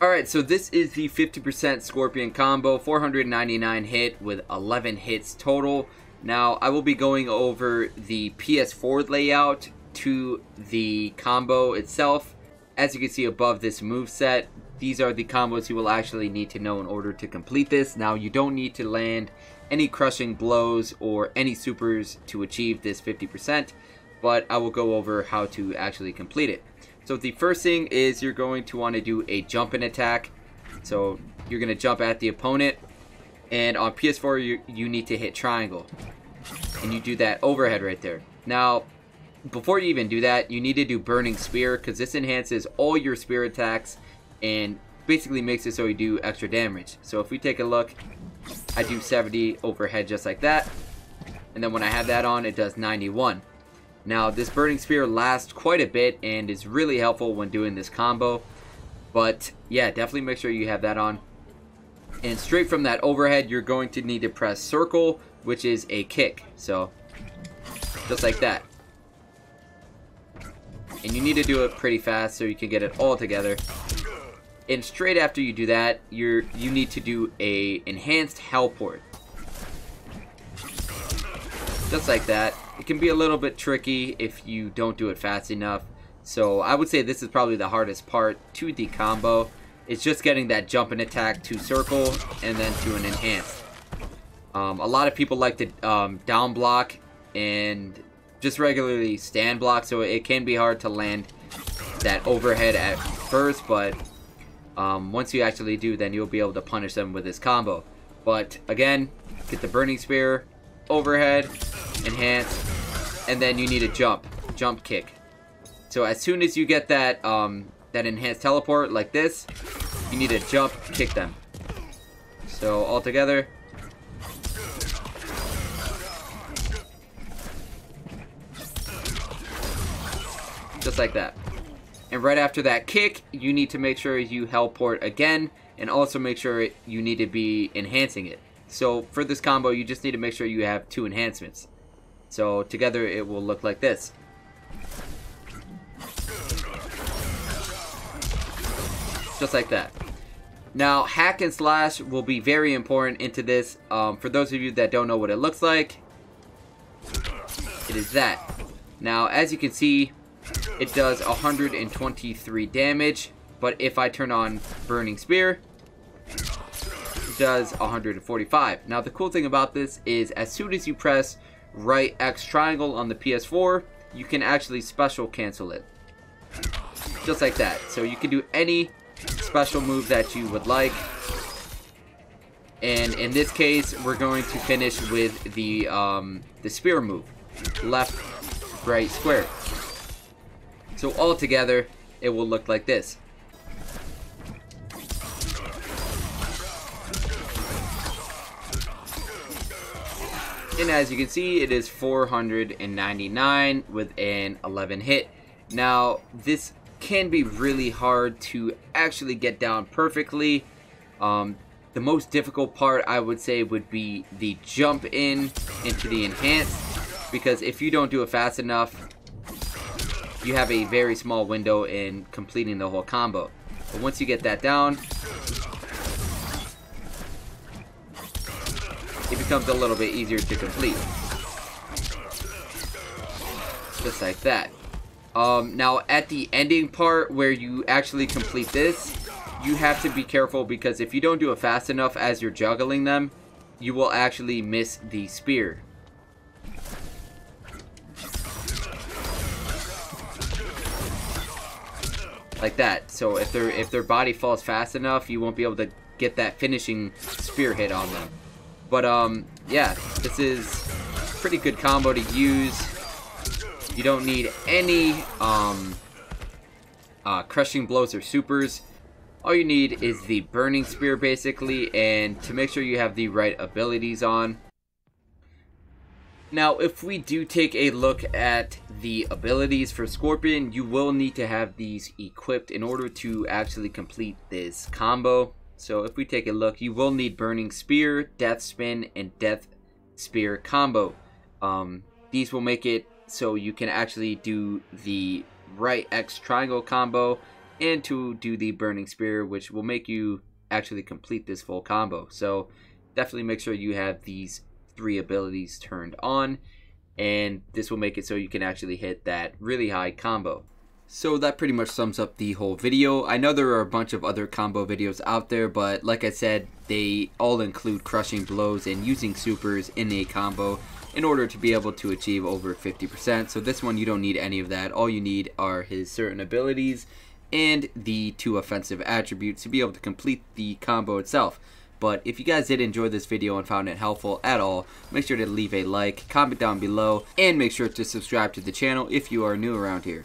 Alright, so this is the 50% Scorpion combo, 499 hit with 11 hits total. Now, I will be going over the PS4 layout to the combo itself. As you can see above this moveset, these are the combos you will actually need to know in order to complete this. Now, you don't need to land any crushing blows or any supers to achieve this 50%, but I will go over how to actually complete it. So the first thing is you're going to want to do a jump and attack. So you're going to jump at the opponent, and on PS4 you need to hit triangle. And you do that overhead right there. Now, before you even do that, you need to do Burning Spear, because this enhances all your spear attacks and basically makes it so you do extra damage. So if we take a look, I do 70 overhead just like that. And then when I have that on, it does 91. Now, this Burning Spear lasts quite a bit and is really helpful when doing this combo. But, yeah, definitely make sure you have that on. And straight from that overhead, you're going to need to press circle, which is a kick. So, just like that. And you need to do it pretty fast so you can get it all together. And straight after you do that, you need to do a enhanced Hellport. Just like that. It can be a little bit tricky if you don't do it fast enough. So I would say this is probably the hardest part to the combo. It's just getting that jump and attack to circle and then to an enhance. A lot of people like to down block and just regularly stand block. So it can be hard to land that overhead at first. But once you actually do, then you'll be able to punish them with this combo. But again, get the Burning Spear, overhead, enhance, and then you need a jump kick. So as soon as you get that that enhanced teleport like this, you need to jump kick them. So all together, just like that. And right after that kick, you need to make sure you Hellport again, and also make sure you need to be enhancing it. So for this combo, you just need to make sure you have two enhancements. So together it will look like this. Just like that. Now, hack and slash will be very important into this. For those of you that don't know what it looks like, it is that. Now, as you can see, it does 123 damage. But if I turn on Burning Spear, does 145. Now, the cool thing about this is as soon as you press right X triangle on the PS4, you can actually special cancel it. Just like that. So you can do any special move that you would like. And in this case, we're going to finish with the spear move. Left, right, square. So all together, it will look like this. And as you can see, it is 499 with an 11 hit. Now, this can be really hard to actually get down perfectly. The most difficult part, I would say, would be the jump in into the enhance, because if you don't do it fast enough, you have a very small window in completing the whole combo. But once you get that down, it becomes a little bit easier to complete. Just like that. Now, at the ending part where you actually complete this, you have to be careful, because if you don't do it fast enough as you're juggling them, you will actually miss the spear. Like that. So if their body falls fast enough, you won't be able to get that finishing spear hit on them. But, yeah, this is a pretty good combo to use. You don't need any crushing blows or supers. All you need is the Burning Spear, basically, and to make sure you have the right abilities on. Now, if we do take a look at the abilities for Scorpion, you will need to have these equipped in order to actually complete this combo. So if we take a look, you will need Burning Spear, Death Spin, and Death Spear combo. These will make it so you can actually do the right X triangle combo and to do the Burning Spear, which will make you actually complete this full combo. So definitely make sure you have these three abilities turned on, and this will make it so you can actually hit that really high combo. So that pretty much sums up the whole video. I know there are a bunch of other combo videos out there, but like I said, they all include crushing blows and using supers in a combo in order to be able to achieve over 50%. So this one, you don't need any of that. All you need are his certain abilities and the two offensive attributes to be able to complete the combo itself. But if you guys did enjoy this video and found it helpful at all, make sure to leave a like, comment down below, and make sure to subscribe to the channel if you are new around here.